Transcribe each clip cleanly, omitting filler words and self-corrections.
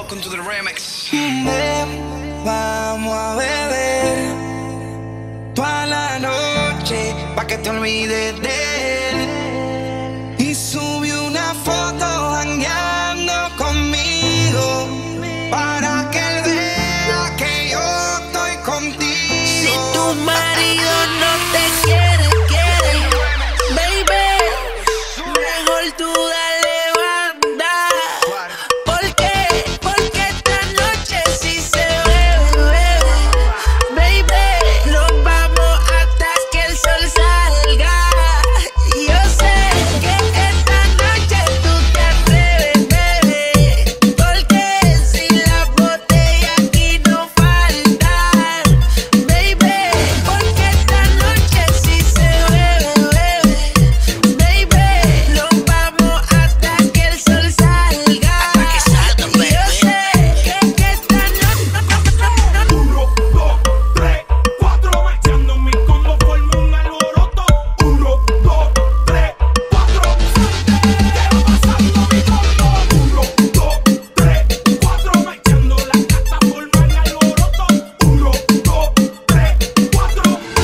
Welcome to the remix. Vamos a beber toda la noche pa' que te olvides de él. Y subí una foto jangueando conmigo para que él vea que yo estoy contigo. Si tu marido no te quiere, baby, mejor tú dale banda. ¿Por qué? Porque esta noche si se bebe, baby, nos vamos hasta que el sol salga. Yo sé que esta noche tú te atreves, bebé, porque si la botella aquí no falta, baby, porque esta noche si se bebe, bebé, baby, nos vamos hasta que el sol salga. Yo sé que esta noche 1, 2, 3, 4, marchando en mi combo formo un alboroto. 1, 2, 3, 4, te va pasando mi combo. 1, 2, 3, 4, marchando la cata forma un alboroto. 1, 2, 3,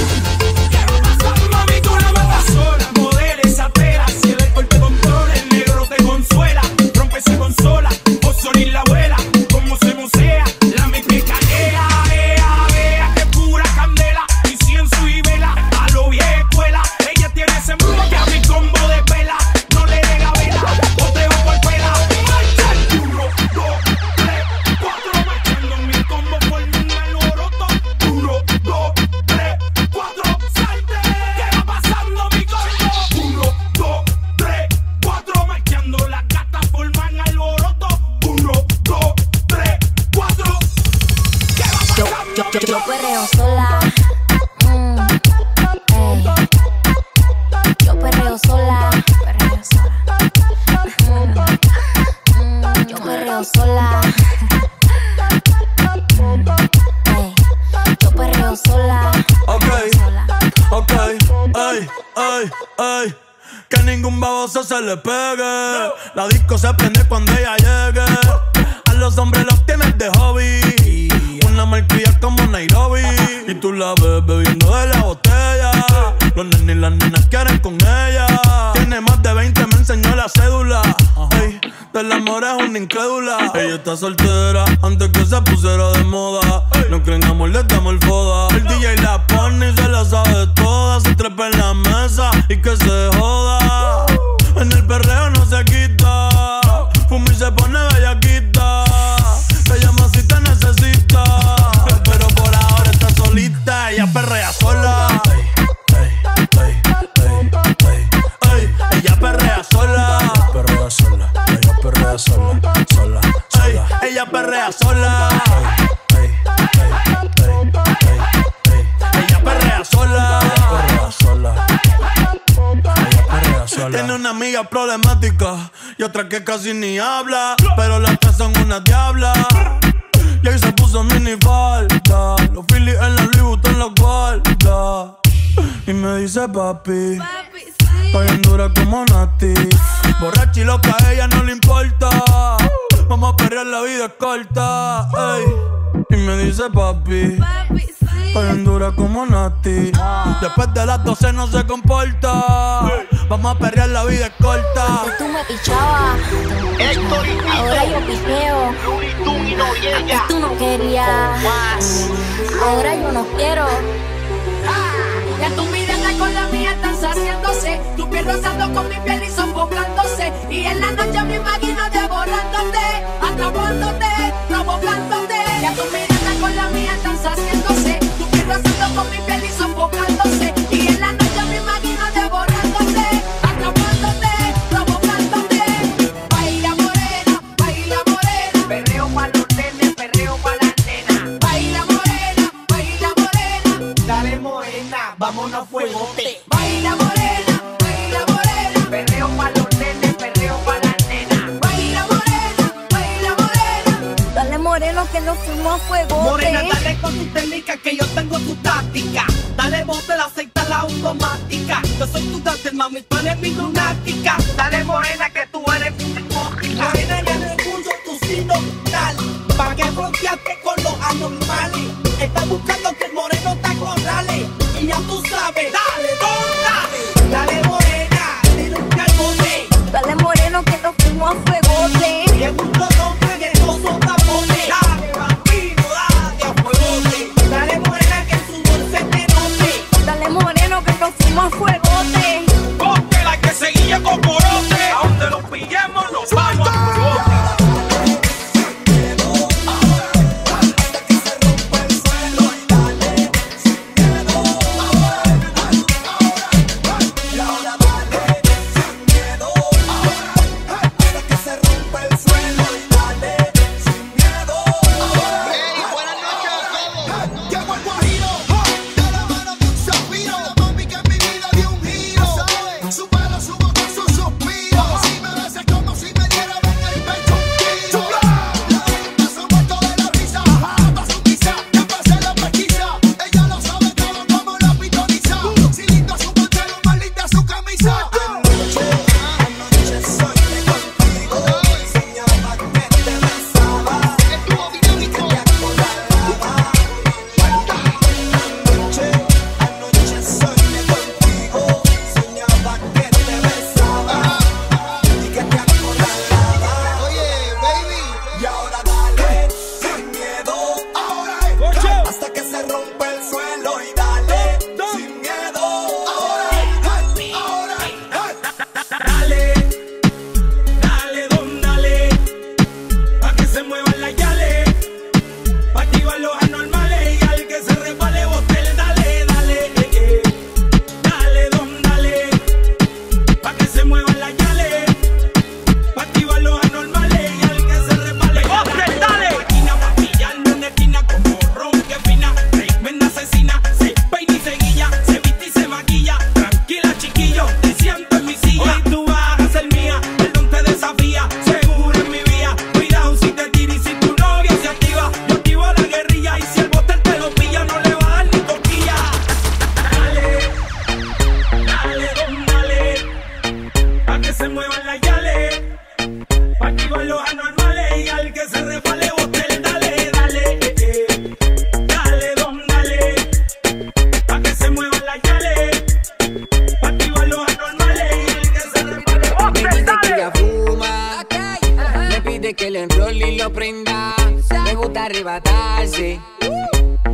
4, quiero pasar, mami, tú la matas sola. Modela esa tela, si el alcohol te controla, el negro te consuela. Rompe esa consola, vos sonís la abuela, como se mosea, la mete canela. Ea, vea, que pura candela, incienso y vela, a lo vieja escuela. Ella tiene ese mundo que a mi combo de vela, no le dé la vela, o te va por pela. Marcha, 1, 2, 3, 4, marchando en mi combo formo un alboroto. 1, 2, 3, 4, salte, que va pasando mi combo. 1, 2, 3, 4, marchando la gata forman alboroto. 1, 2, 3, 4, que va pasando mi Yo combo. perreo sola. Yo perreo sola. Yo perreo sola. Yo perreo sola. Ok, ay, ay, ay. Que ningún baboso se le pegue. La disco se prende cuando ella llegue. A los hombres los tienes de hobby. Una marquilla como Nairobi. Y tú la ves bebiendo de la botella. Los nenes y las nenas quieren con ella. Tiene más de 20, me enseñó la cédula. Ey, del amor es una incrédula. Ella está soltera antes que se pusiera de moda. No creen amor, le damos foda. El DJ la pone y se la sabe toda. Se trepa en la mesa y que se joda. En el perreo no se quita. Fuma y se pone bellaquita. Te llama si te necesita, pero por ahora está solita. Ella perrea sola. Ella perrea sola. Perrea sola. Ella perrea sola. Sola, sola. Ella perrea sola. Ella perrea sola. Perrea sola. Tiene una amiga problemática y otra que casi ni habla, pero las tres son una diabla. Y ahí se puso minifalda, los Phillies en la Louis Vuitton los guarda. Y me dice papi, está bien dura como Nati. Borracha y loca, a ella no le importa. Vamos a perrear, la vida es corta. Ey. Y me dice papi, está bien dura como Nati. Después de las 12 no se comporta. Vamos a perrear, la vida es corta. Antes tú me pichabas, ahora yo pijeo. Antes tú no querías, ahora yo no quiero. Ya tu vida está con la mía, están saciándose. Tu piel rozando con mi piel y sofocándose. Y en la noche me imagino devorándote, atrapándote, provocándote. Ya tu vida está con la mía, están saciándose. Tu piel rozando con mi piel y sofocándose. Y en la noche me imagino devorándote, atrapándote, provocándote. Baila morena, baila morena. Perreo pa' los nenes, perreo pa' las nenas. Baila morena, baila morena. Dale morena, vámonos fuegote. Baila morena, baila morena. Perreo pa' los nenes, perreo pa' las nenas. Baila morena, baila morena. Dale moreno que nos fuimos a fuegote. Morena, dale con tu técnica que yo tengo tu táctica. Dale bote, la aceita, la automática. Yo soy tu dancer, mami, tú eres mi lunática. Dale morena que tú eres mi lunática. Morena, ya en el mundo tú sí no tal. prenda, le gusta arrebatarse,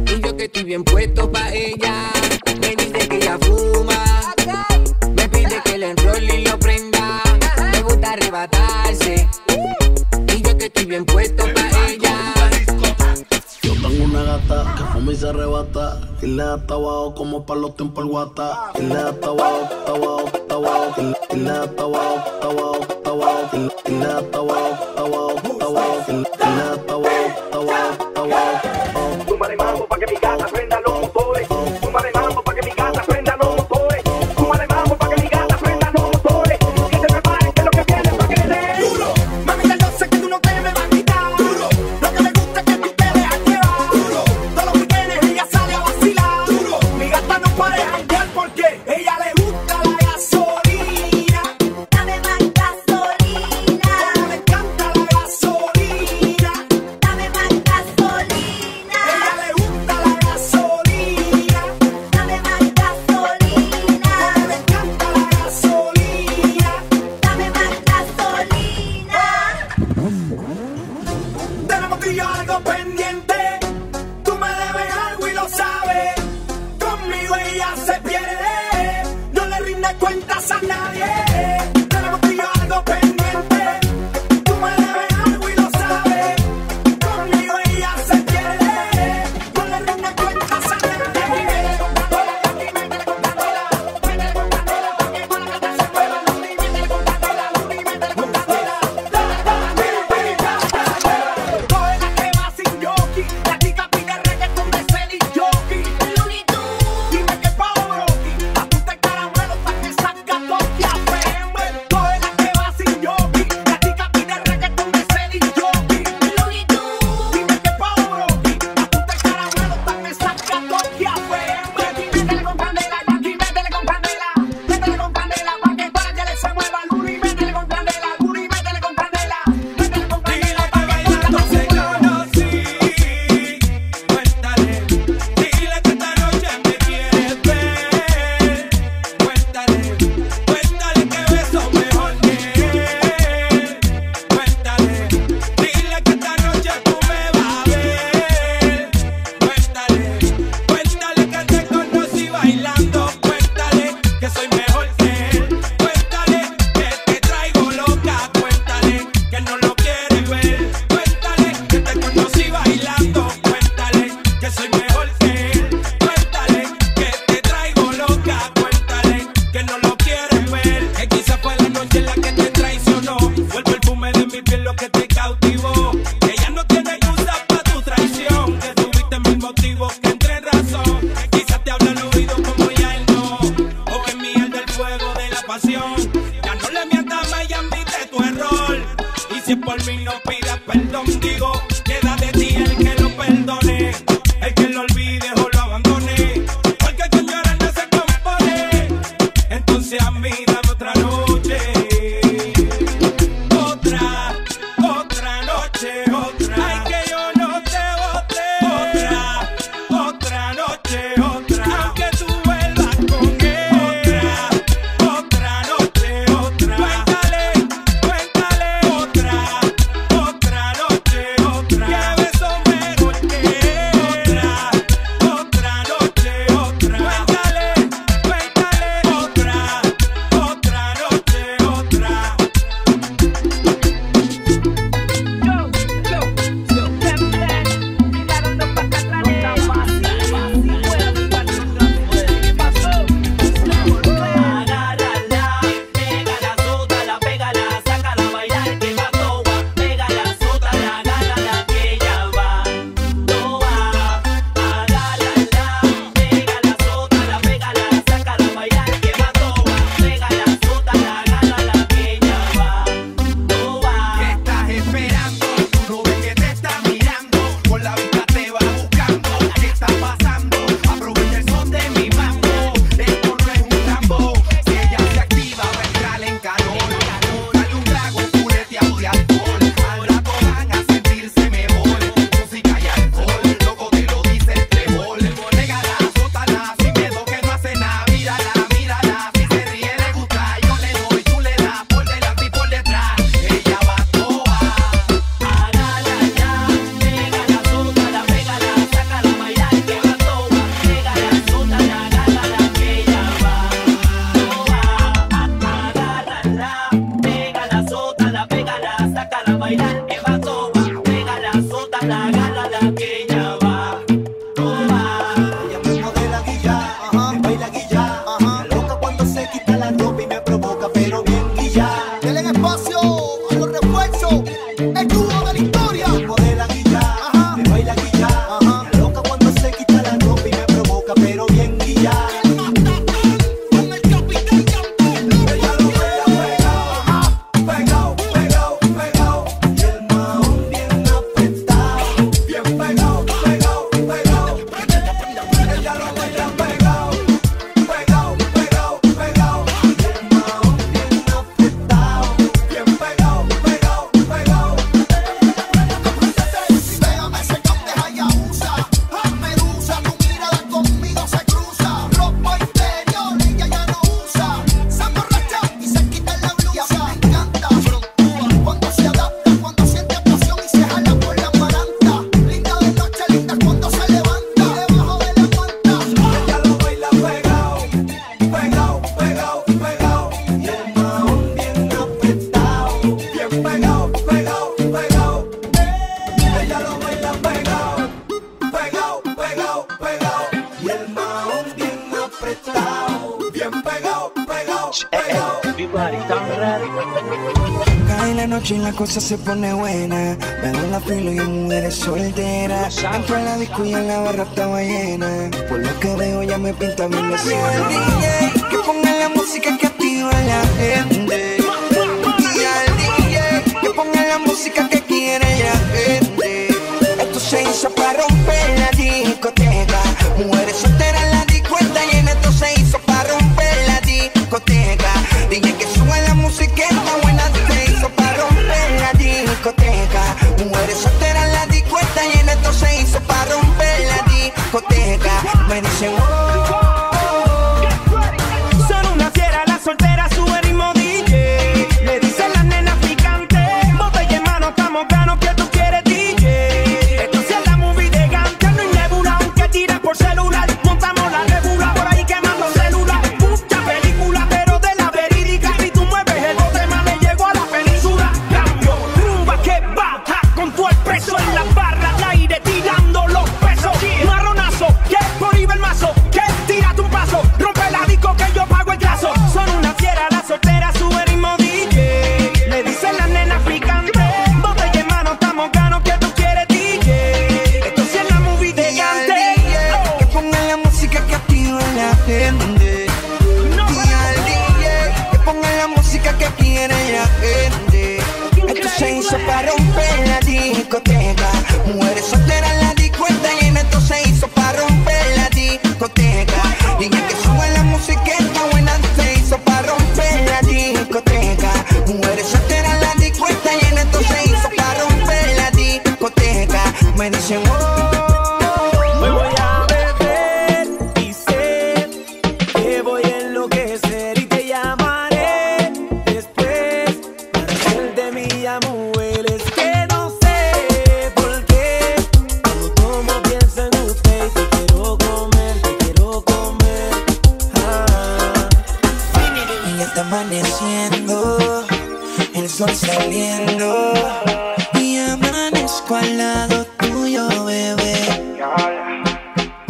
y yo que estoy bien puesto pa' ella. Me dice que ella fuma, me pide que le enrolle y lo prenda, le gusta arrebatarse, y yo que estoy bien puesto pa' ella. Yo tengo una gata que fuma y se arrebata, y le da tabaco como pa' los tiempos el guata, y le da tabaco, tabaco, tabaco, y le da tabaco, tabaco, tabaco, y le da tabaco, tabaco, tabaco, y le da tabaco, tabaco, tabaco. Túmbale mambo pa' que mi gata prenda los motores, túmbale mambo pa' que mi gata prenda los motores, túmbale mambo pa' que mi gata prenda los motores, que te preparen que lo que viene pa' que le dé duro. Mami, ya yo sé que tú no te me vas a quitar duro, lo que me gusta es que tú te dejas llevar duro, todos los weekendes ella sale a vacilar duro, mi gata no para de janguear porque ella le gusta la gasolina, dame más gasolina, como me encanta la gasolina, dame más gasolina, ella le gusta la gasolina, dame más gasolina, como me encanta la gasolina, dame más gasolina. Tenemos tú y yo algo pendiente, tú me debes algo y lo sabes, conmigo ella se pierde, no le rinde cuentas a nadie. Tenemos tú y yo algo pendiente, tú me debes algo y lo sabes, conmigo ella se pierde, no le rinde cuentas a nadie. Coge la que va sin yoki, la chica pide reggaetón de Celi Yoki, Looney Tunes, dime que pa' Oroki, apunta el caramelo pa' que salga toque a fe. Se pone buena, me da la filo y mujeres solteras. Entro a la disco y en la barra estaba llena. Por lo que veo ya me pinta bien la ciudad. Digo al DJ que ponga la música que activa a la gente. Y al DJ que ponga la música que quiere la gente. Esto se hizo para romper la discoteca. Mujeres solteras, la disco está llena. Esto se hizo para romper la discoteca. DJ que suba la música está buena. Mujeres solteras en la discoteca y en esto se hizo para romper la discoteca. Me dicen oh, son una fiera las solteras, sube ritmo DJ. Le dicen las nenas picantes, botella en mano, estamos ganos que tú quieres DJ. Esto sí es la movie de gante, no hay nebula, aunque tira por celular. Montamos la nebula por ahí quemando células. Mucha película pero de la verídica. Y tú mueves el bote, más le llegó a la península. Cambio, rumba que va. Con el preso en la barra, al aire tirando los pesos. Marronazo, que es por Ibermazo, que tírate un paso, rompe la disco que yo pago el caso. Son una fiera, la soltera, sube ritmo DJ. Le dicen las nenas picantes, botella en mano, estamos ganos que tú quieres DJ. Esto sí es la movie de gigante. Que pongan la música que activa la gente. Y al DJ que pongan la música que quiere la gente. Esto se hizo para romper la discoteca. Mujeres solteras en la discoteca y en esto se hizo para romper la discoteca. Y ya que sube la musiqueta buena, se hizo para romper la discoteca. Mujeres solteras en la discoteca y en esto se hizo para romper la discoteca. Me dicen oh, me voy a beber y sé que voy a enloquecer y te llamaré después para hacer de mi amor. Amaneciendo, el sol saliendo y amanezco al lado tuyo, bebé.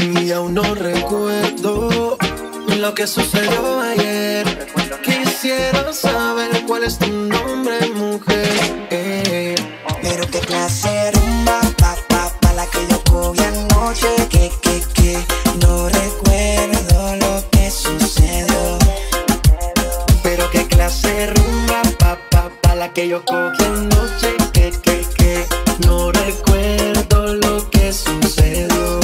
Y aún no recuerdo lo que sucedió ayer. Quisiera saber cuál es tu nombre, mujer. Pero qué clase rumba, pa, pa, pa, la que yo cogí anoche. Que no recuerdo lo que sucedió. Pero qué clase rumba, pa, pa, pa, la que yo cogí anoche, que no recuerdo lo que sucedió.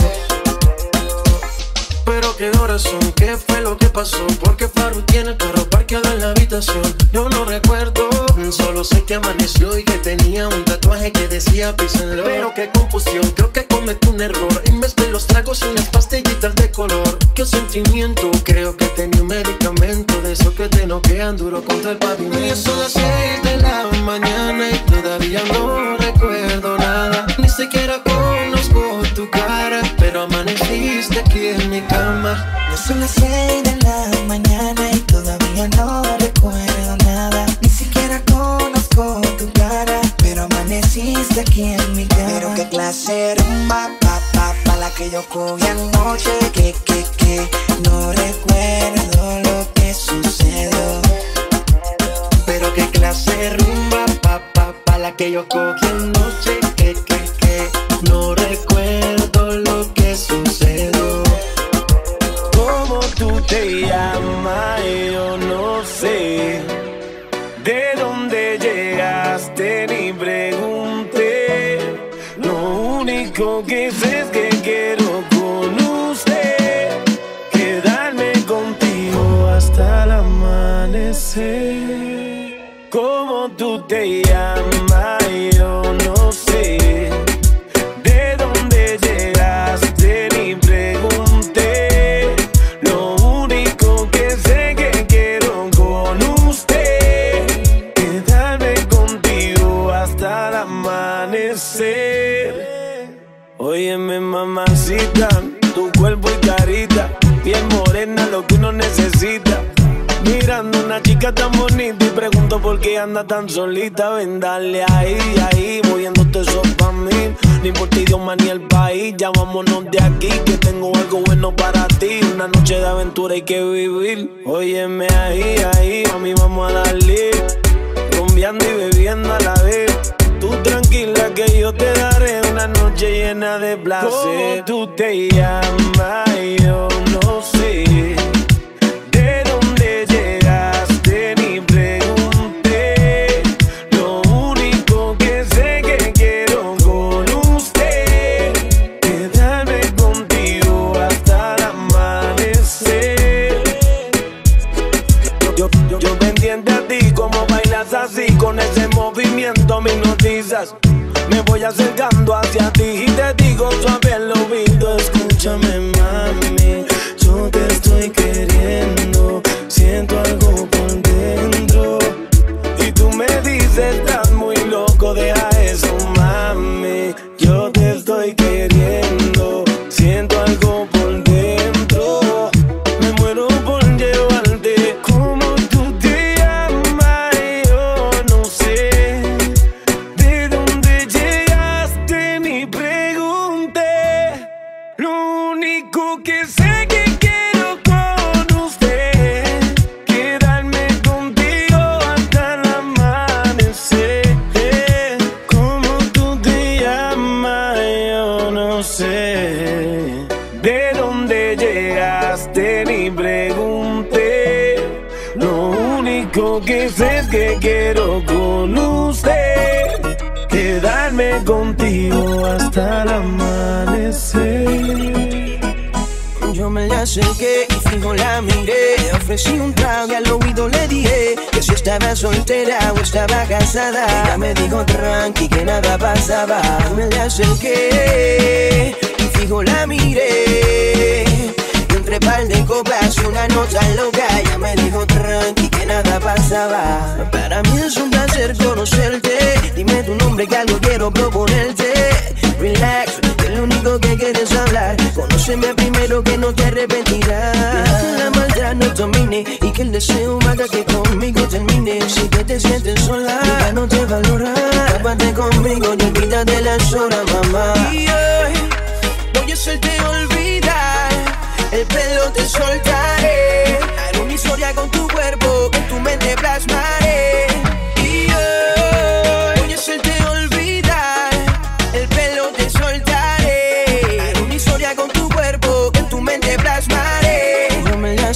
Pero qué corazón, qué fue lo que pasó, porque Farru tiene el carro parqueado en la habitación. Yo no recuerdo, solo sé que amaneció y que tenía un tatuaje que decía peace and love. Pero qué confusión, creo que cometí un error, en vez de los tragos y las pastillitas de color. Qué sentimiento, creo que tenía un medicamento de esos que te noquean duro contra el pavimento. Y son las 6 de la mañana y todavía no recuerdo nada. Ni siquiera conozco tu cara, pero amaneciste aquí en mi cama. Ya son las 6 de la mañana y todavía no recuerdo nada. Ni siquiera conozco tu cara, pero amaneciste aquí en mi cama. Pero que clase rumba, pa la que yo cogí anoche, que no recuerdo lo que sucedió. Pero qué clase rumba, pa la que yo cogí anoche, que no recuerdo lo que sucedió. ¿Cómo tú te llamas? Yo no sé. ¿De dónde llegaste? Ni pregunté. Lo único que sé es que quiero con usted quedarme contigo hasta el amanecer. ¿Cómo tú te llamas? Yo no sé. ¿De dónde llegaste? Ni pregunté. Lo único que sé que quiero con usted quedarme contigo hasta el amanecer. Óyeme, mamacita, tu cuerpo y carita, piel morena, lo que uno necesita. Mirando una chica tan bonita y pregunto por qué anda tan solita. Ven, dale ahí, moviéndote eso pa' mí. Ni por ti, Dios, ni el país, ya vámonos de aquí, que tengo algo bueno para ti. Una noche de aventura hay que vivir. Óyeme ahí, a mí vamos a darle. Rumbeando y bebiendo a la vez. Tú tranquila que yo te daré una noche llena de placer. ¿Cómo tú te llamas? Yo no sé. Así con ese movimiento me hipnotizas, me voy acercando hacia ti y te digo suave al oído, escúchame mami, yo te estoy queriendo, siento algo por dentro y tú me dices estás muy loco, deja eso mami, yo te estoy queriendo, siento algo por dentro. ¿De dónde llegaste? Ni pregunté. Lo único que sé es que quiero con usted quedarme contigo hasta el amanecer. Yo me la acerqué y fijo la miré, ofrecí un trago y al oído le dije que si estaba soltera o estaba casada. Ella me dijo tranqui que nada pasaba. Yo me la acerqué y fijo la miré, y entre par de copas y una nota loca. Ella me dijo tranqui que nada pasaba. Para mí es un placer conocerte, dime tu nombre que algo quiero proponerte. Relax, que lo único que quieres hablar. Conóceme primero que no te arrepentirás. Que la maldad no domine y que el deseo haga que conmigo termine. Si que te sientes sola, ya no te valora. Tápate conmigo y olvídate las horas, mamá. Y hoy voy a hacerte olvidar. El pelo te soltaré. Haré una historia con tu cuerpo, con tu mente plasmaré. Y hoy voy a hacerte olvidar.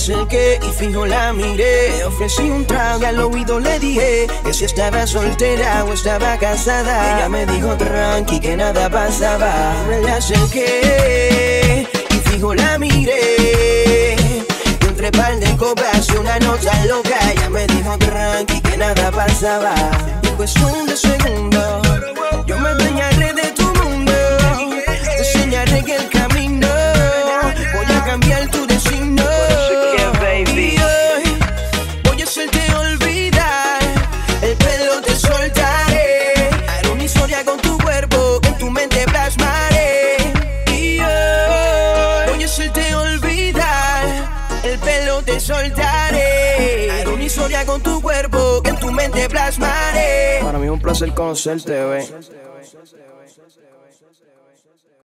Acerqué y fijo la miré, ofrecí un trago y al oído le dije que si estaba soltera o estaba casada. Ella me dijo tranqui que nada pasaba. Me la acerqué y fijo la miré, y entre par de copas y una nota loca. Ella me dijo tranqui que nada pasaba. Y en cuestión de segundos yo me enseñaré de tu mundo, te enseñaré que el camino voy a cambiar tu destino. Con tu cuerpo que en tu mente plasmaré. Para mí es un placer conocerte, bebé. güey.